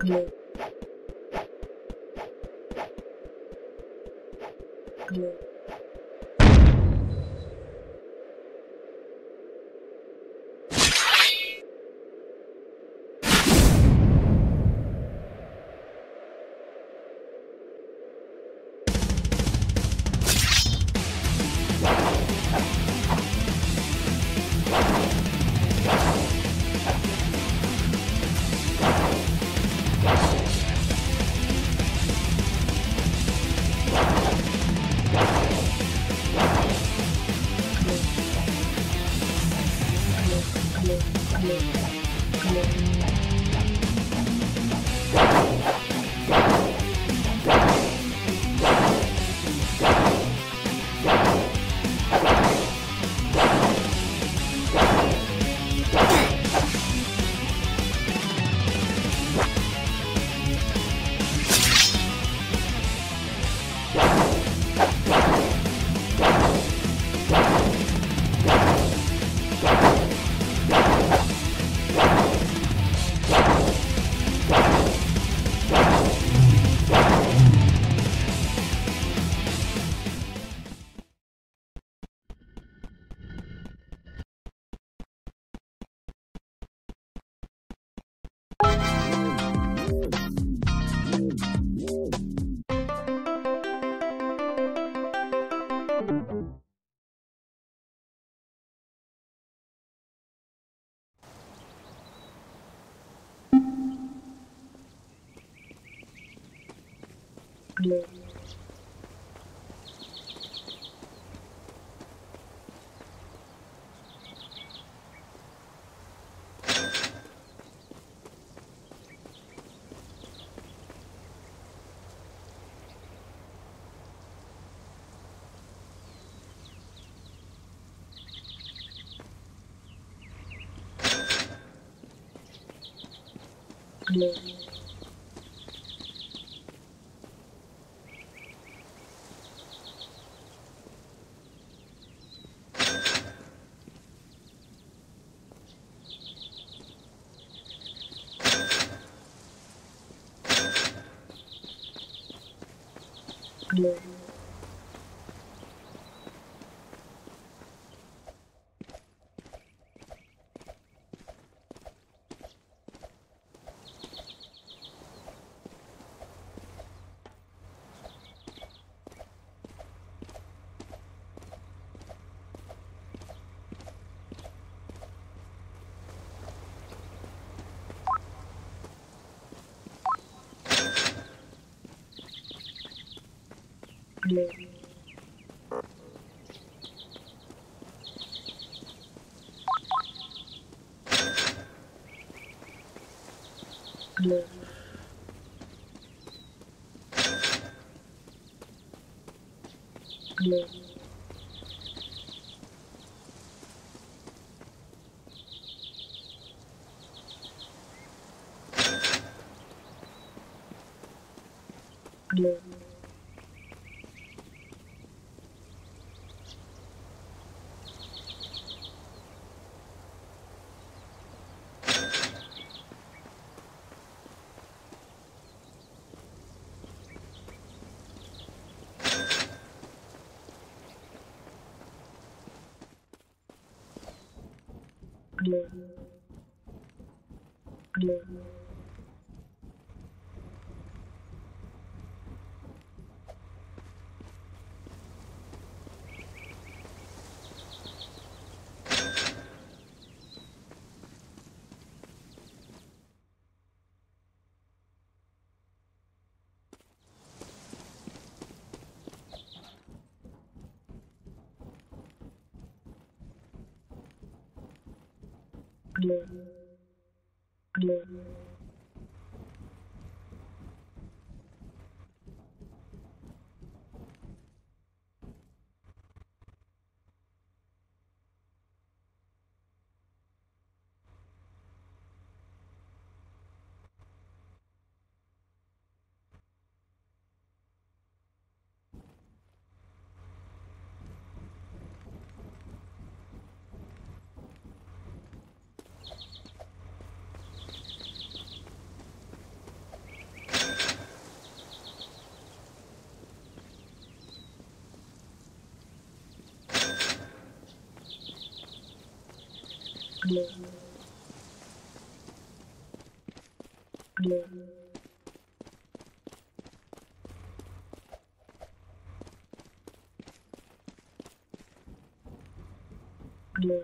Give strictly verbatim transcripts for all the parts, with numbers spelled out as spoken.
Good. Good. Blue. Blue. Blue. Blue. Blue. Blue. Blue. Blue. Blue. Blue. Blue. Blue. Blue.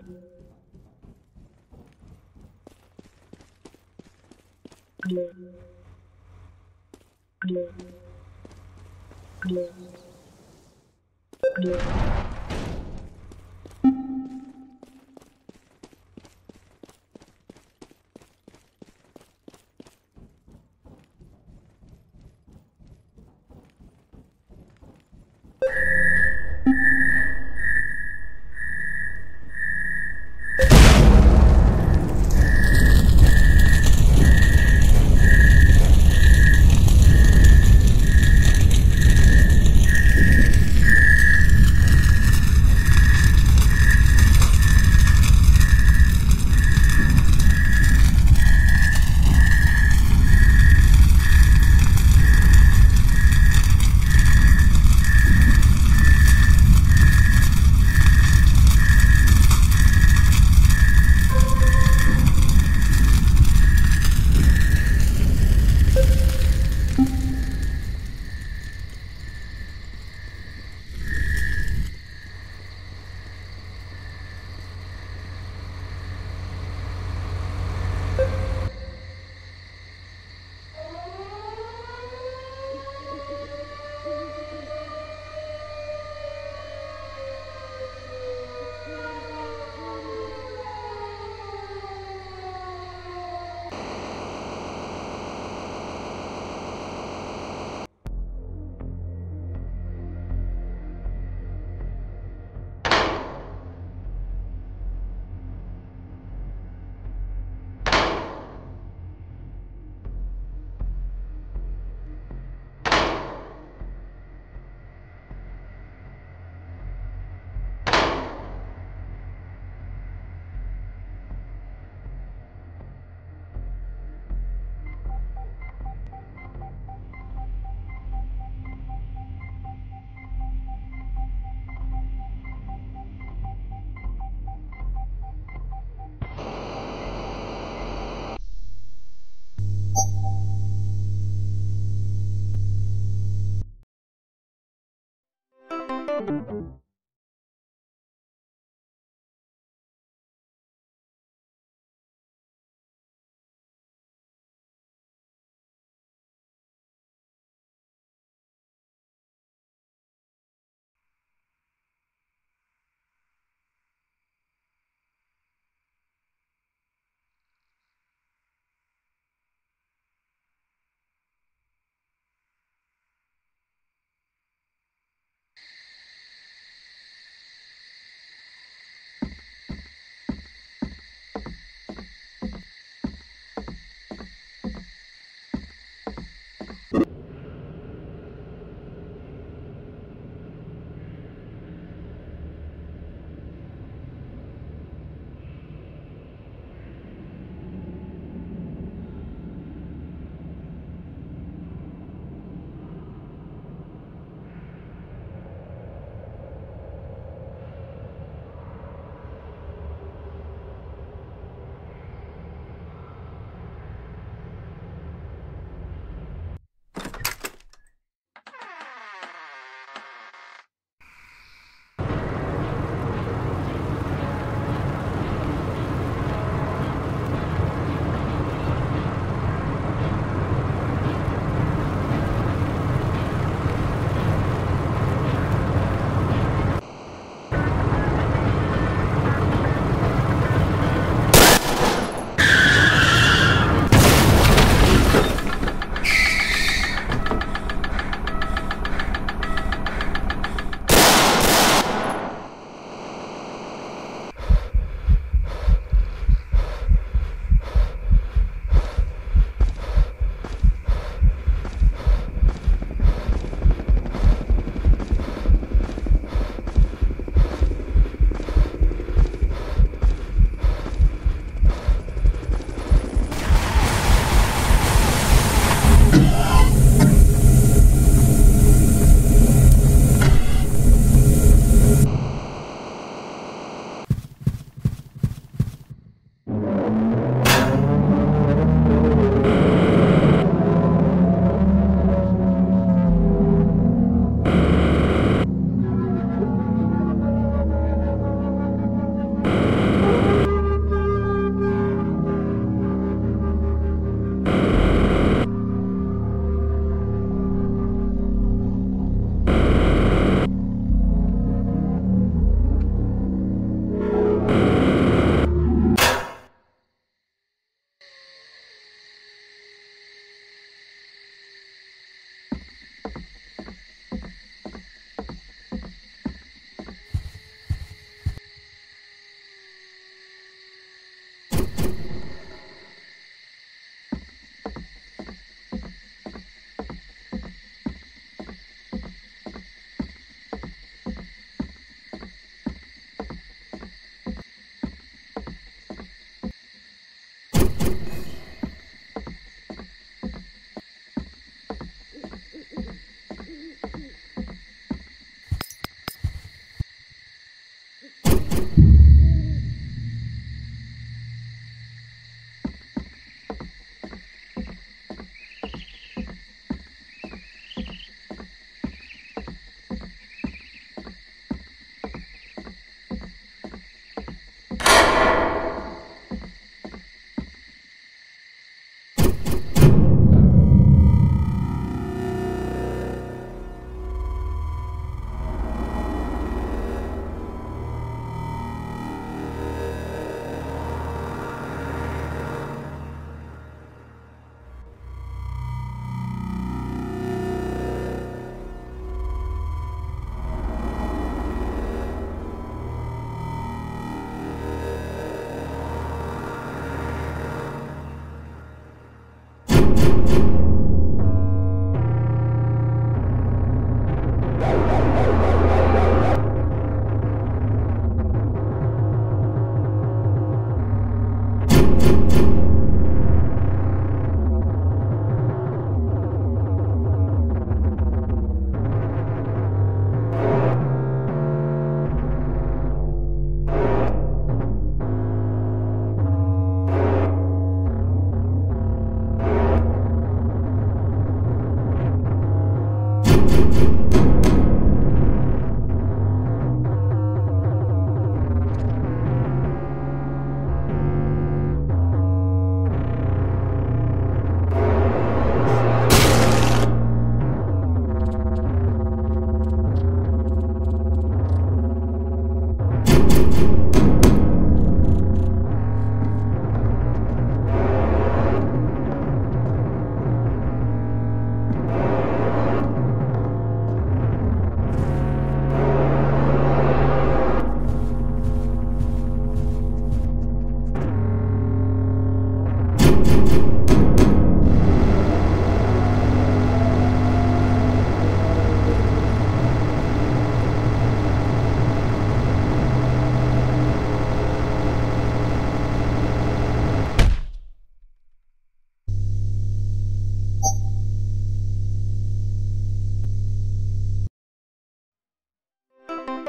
Blue. Blue. Blue.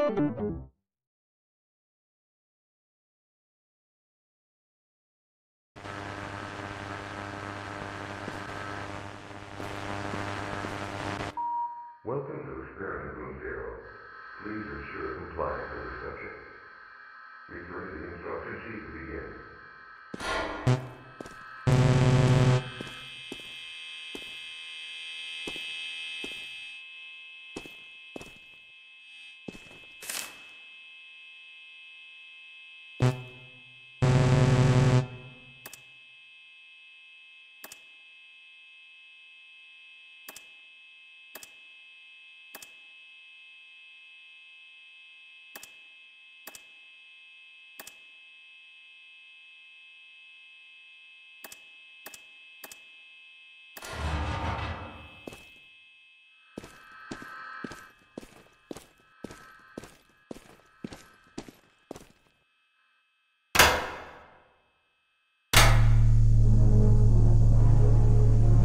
Welcome to Experiment Room Zero. Please ensure compliance with reception. Refer to the instruction sheet to begin.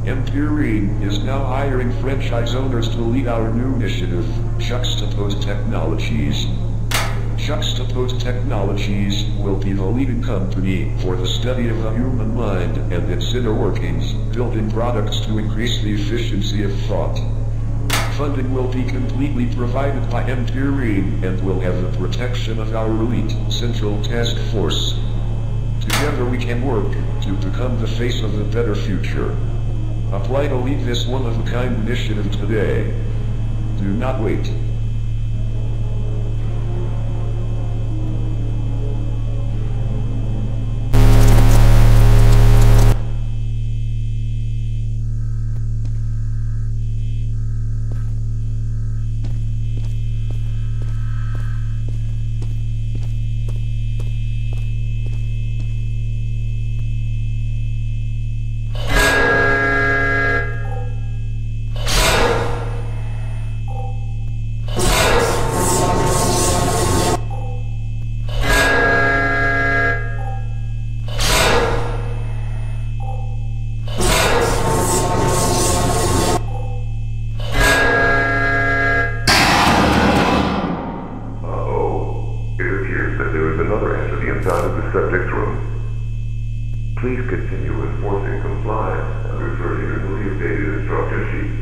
Empyrean is now hiring franchise owners to lead our new initiative, Juxtapose Technologies. Juxtapose Technologies will be the leading company for the study of the human mind and its inner workings, building products to increase the efficiency of thought. Funding will be completely provided by Empyrean and will have the protection of our elite central task force. Together we can work to become the face of a better future. Apply to lead this one-of-a-kind initiative today. Do not wait. Please continue enforcing compliance and refer to your newly updated instruction sheet.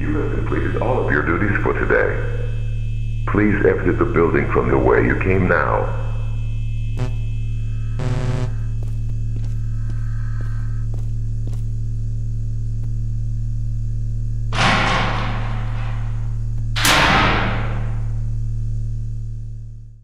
You have completed all of your duties for today. Please exit the building from the way you came now.